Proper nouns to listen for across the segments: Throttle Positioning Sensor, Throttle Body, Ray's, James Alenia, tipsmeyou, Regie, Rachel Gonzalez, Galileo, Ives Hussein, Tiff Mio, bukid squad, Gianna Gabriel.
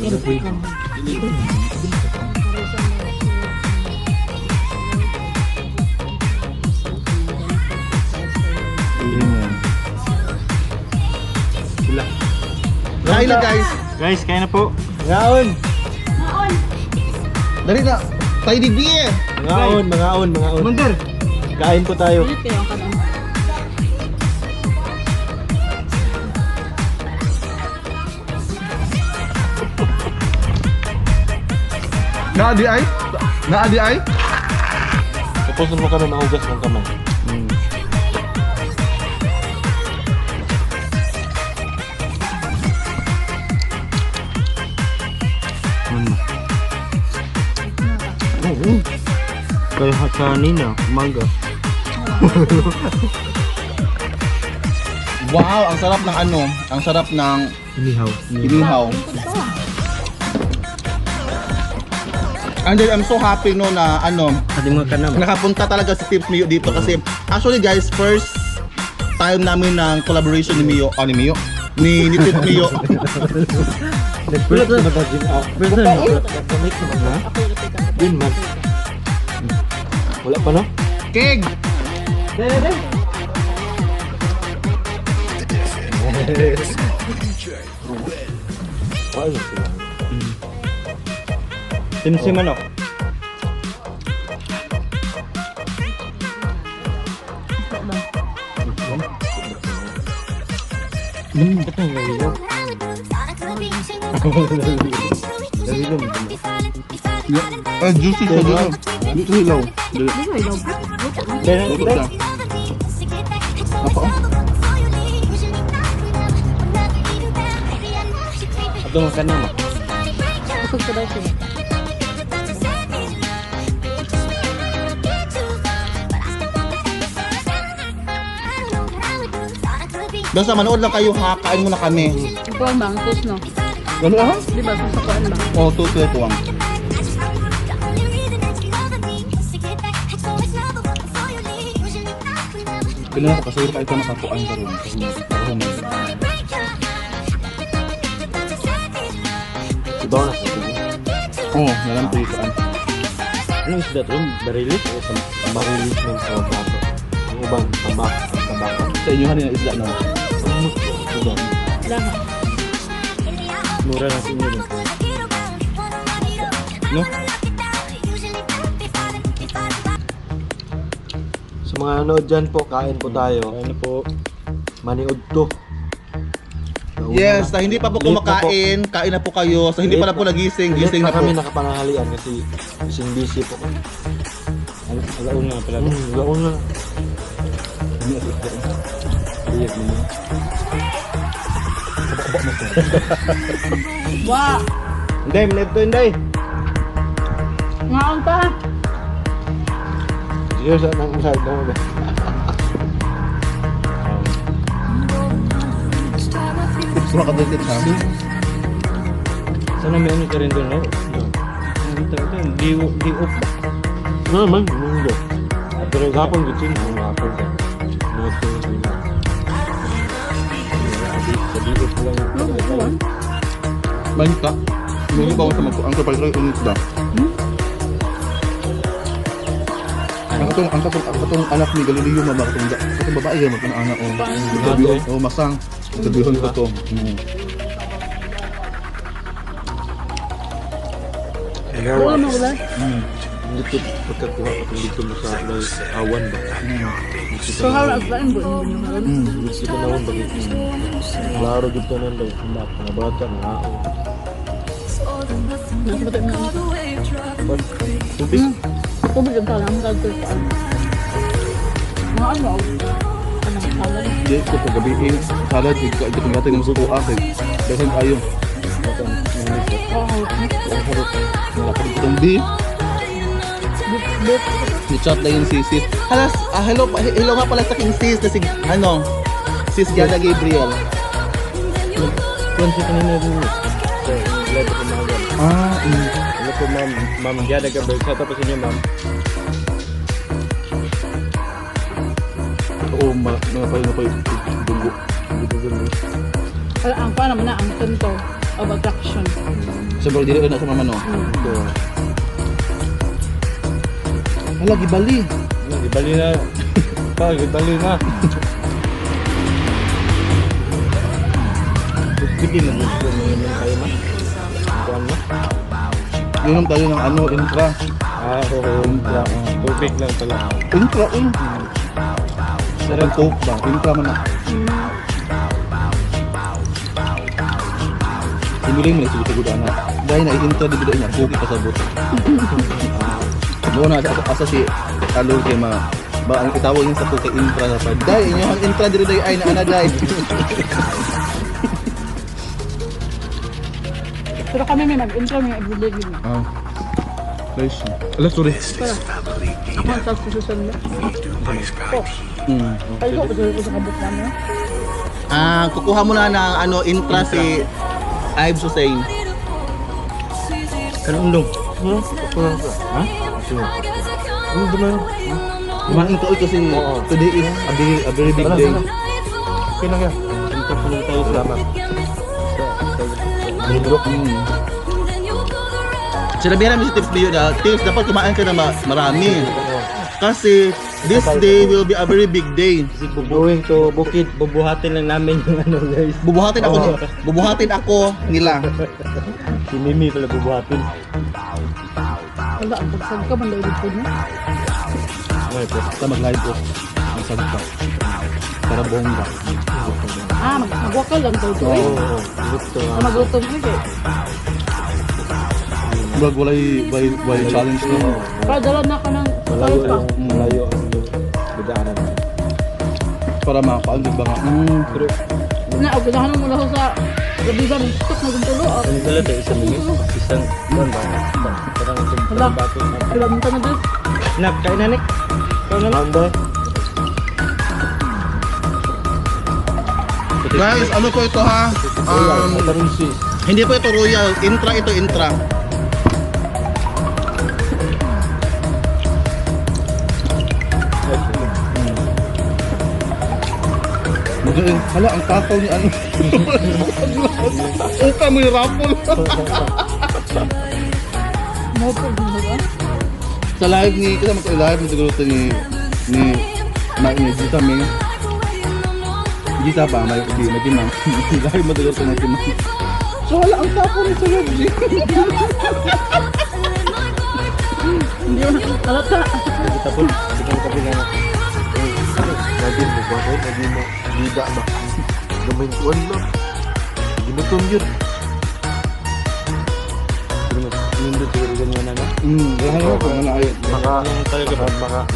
Kain na guys. Guys, kain na po. Ngaon. Ngaon. Dali na. Tayo di beer. Ngaon, mangaon, mangaon. Mundir. Kain po tayo. Naadi ay? Naadi ay? Tapos naman kami naugas ng kamay. Kayo hatanina, mangga. Wow, ang sarap ng ano, ang sarap ng inihaw. Inihaw. And then, I'm so happy no na ano, nakapunta talaga si Tiff Mio dito kasi actually guys, first time namin ng collaboration ni Mio, ni Tiff Mio. Wala pa no? Keg! Simsim ano? Eh, juicy sa dito. Dito hilaw. Dito hilaw. Dito hilaw. Apa? Ito makanan mo. Ako sa daw siya. Basta manood lang kayo ha, kain muna kami. Ito ang bangkos no? Gano'n ah? Di ba? Sa kain lang. Oo, tuto ito ang. Kailan ako kasi kahit na nakapuan ka rin. Iba ko na sa ito. Oo, nalampulitaan. Anong isda ito? Barilis o barilis ng sabato? Ang ubang sabato. Sa inyo kanina isda na. Ubang. Mura na sa inyo rin. No? Mga nanood dyan po, kain po tayo. Kain po. Maniod to. Yes, na hindi pa po kumakain, po. Kain na po kayo. Sa hindi pa na po nagising, gising na po. Kami nakapanahalian kasi busy po. Alaon na pala. Alaon na. Wow! Hindi, maliit to, hindi. Ngaon pa. Yo sa nang side daw ba. Sura ka dito sa amin. Sana may ano ka rin doon, no? Dito ito, di up. No, man, mundo. Pero gapon gitin mo na ako. No, to na. Dito pala ng. Bangka. Hindi ba ako magko angkol pala ng isda. Ang katong anak ni Galileo mamakatunda. Katong babae yan, magkana-ana o. O masang, sabihan ko to. Wala mo wala? Dito, pagkakuha ka dito mo sa awan ba? So how are you going? Dito ka naman bagay. Laro dito na lang. Mga bata, mga ako. Nasa matay mo. Tubig? Kung bigyan pa lang, magkagpapaan. Mga ano? Anong salad? Hindi, kung paggabi yung salad, ito kung natin yung suko akin. Dasan tayo. Beef. Beef. Chat na yung sisip. Halas, hello nga pala sa king sis na si, ano? Sis Gianna Gabriel. Kung siya kanina yung Ano po ma'am Gianna Gabriel. Sa tapos niyo ma'am. Oo, mga payo na payo. Dugo. Ang para man ang punto of attraction. Sebab dili na sa mama no. So, ala gibali. Gibali na. Pa gibali na. Gibali na gusto mo yun kayo ma. Inom tayo ng ano, intra. Ah, okay, intra. Tubig lang pala. Intra, sarang coke ba? Intra man na. Simuling mo na sigutagod na. Dahil na intra, di buda niya. Coke ipasabot. Buwan na asa si Alor kay ma. Ba, ang itawag niya sa coke kay intra na pa. Dahil inyo ang intra, dito ay na dahil. Pero kami may mag-intro, may abulagin na. Oo. Guys, alas sorry. Ako ang sauce kususan mo. Po. Kaya ko, patuloy ko sa kabot namin. Ah, kukuha mo na ng ano, intra si Ives Hussein. Kanong undong? Kukuha ko. Ha? Sure. Ano naman? Kumain ko ito kasi today is a very big day. Okay lang yan. Ito po lang tayo salamat. Sinabihan namin si Tiff Mio na, Tiff, dapat kumain ka na marami. Kasi this day will be a very big day. Going to Bukid, bubuhatin lang namin yung ano guys. Bubuhatin ako nila. Si Mimi pala bubuhatin. Wala, ang pagsag ka, manlailid ko niya. Wala po, basta maglailid ko. Magsag ka. Para bongga. Ah, mag-wakal lang daw ito eh. Oo, gusto. Mag-utom ko eh. Walay challenge na. Para dala na ka ng salit pa. Malayo ang gudaanan. Para makapaan, di ba nga? Pero... Gudahanan mo lang sa gabigan. Tuk na guntulo. Ano salit eh? Isang minit? Isang... Parang isang bato. Alam ka na dyan. Nap, kainan eh. Kainan lang. Guys, ano po ito ha? Hindi po ito royal, intra ito, intra. Hala, ang takaw ni ano. Uka mo yung raffle. Sa live ni, kita mag-live na siguro ito ni Gita Ming. Gita ba? Nagimang. Dahil madagal ito nagimang. So wala ang tapo ni sa Regie. Hindi mo nakalata. Tapos, hindi ka nakapila na. Lagi mo ba ko? Lagi mo. Gita ba? Gamain ko ano? Ginutong yun. Hindi siguro ganyan na na? Lahat ako. Maka,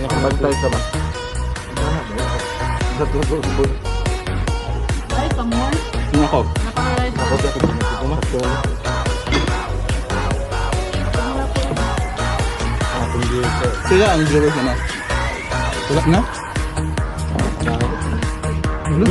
nakabantay ka ba? Sa tulog. Pamor. Nakop. Sila ang viewers na. Tulak na? Ini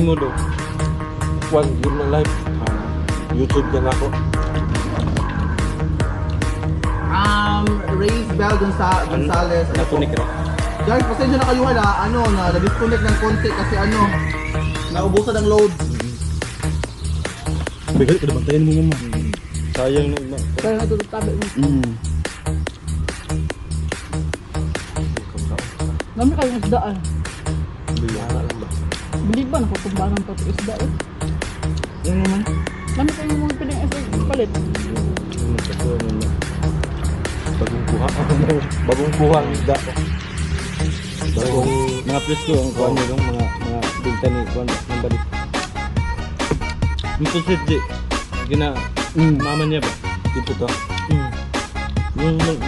mo do. One game na live. YouTube din ako. Ray's Bell Gonzalez. Nakunik na. Guys, pasensya na kayo hala. Ano, na-disconnect ng konti kasi ano, naubusan ang load. Bigal ka na bantayan mo naman. Sayang na ima. Sayang na tulog tabi mo. Dami kayong isda ah. Bilihara lang ba? Bilig ba? Nakatumbahan pa ito isda eh. Yan naman. Dami kayong mga palit. Bagong kuha ang isda ko. Bagong mga presko ang kuha nyo lang, mga binta ni kuha ng balik. Dito si J, mama niya ba? Dito to. Dito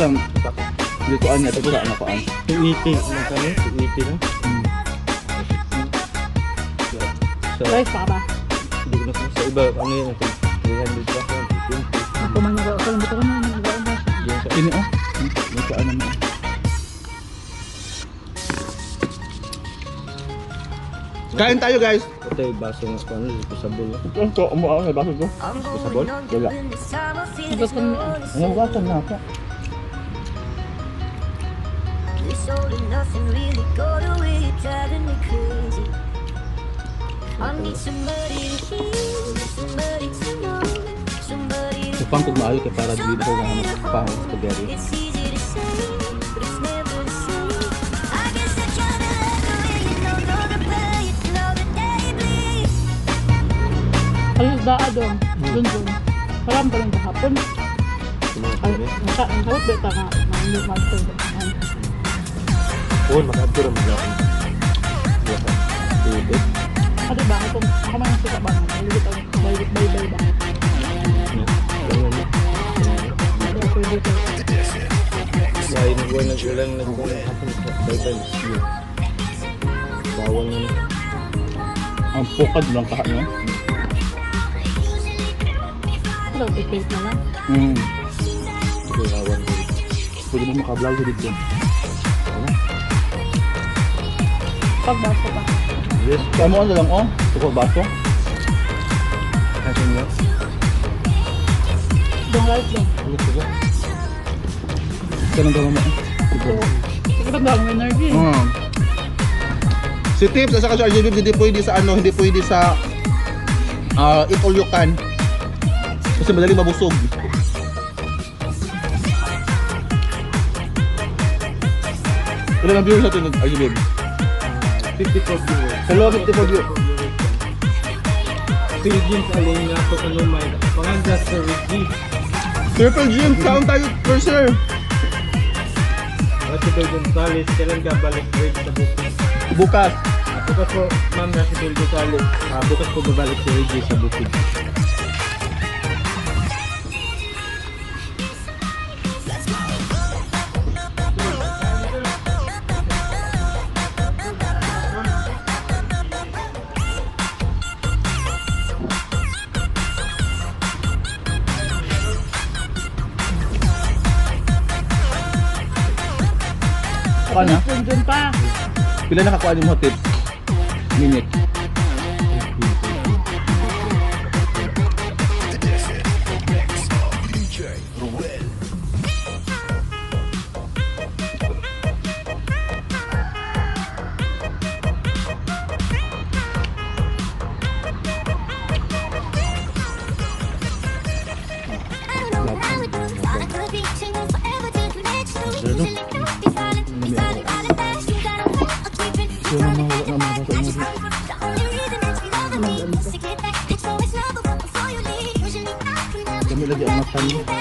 saan? Ditoan niya, dito saan ako. Tuiti, mga kami, tuiti lang. Guys, baka ba? Hindi ko na sa iba, ano yun? 300 pa. Ako man nga, ako lang dito ka na. Ini oh, bukaan nama. Kain tayo guys. Kita baso ng sponge, pasabol. Ito, umuha ng baso ko. Pasabol. Wala. Pasabol. Ano ba 'to na? sold and nothing really got away. You're driving me crazy. I need somebody to hear, somebody to know, somebody to know. It's easy to say, but it's never the same. I guess I try to let the way you know the play, you know the day bleeds. Ayos daa doon, dun. Haram pa rin kahapon. Ay, ang hawit beta nga. Mahinig magpagdahan. Oo, mag-adto rin mga aking. Tubig. Ano ba? Itong kamay ng sika ba? Maligit ang baybay ba? Ay, nagbuwan ng ulan. Nagbuwan ng baybay. Bawal na. Ang pukad lang kahapon. Daw pipit na lang. Kailangan ko. Pwede mo makablog dito. Ano? Pagbaso pa. Yes, tama na lang oh. Tukod baso. Kasi niya. Don't like it. Ganun daw mo. Siguro daw ng energy. Si Tips sa kasi hindi pwede sa ano, hindi pwede sa eat all you can. Kasi madaling mabusog. Ilan ang viewers natin? Are you big? 54 viewers. Hello, 54 viewers. Sir James Alenia, Tokalumay. Panganda, Sir Regie. Triple James, saan tayo per sir? Rachel Gonzalez, kailan ka balik grade sa bukas? Bukas. Bukas po, ma'am Rachel Gonzalez. Bukas po babalik si Regie sa bukas. Ano? Doon pa. Pila nakakuha yung hotel? Minute. Kami lagi ang makan.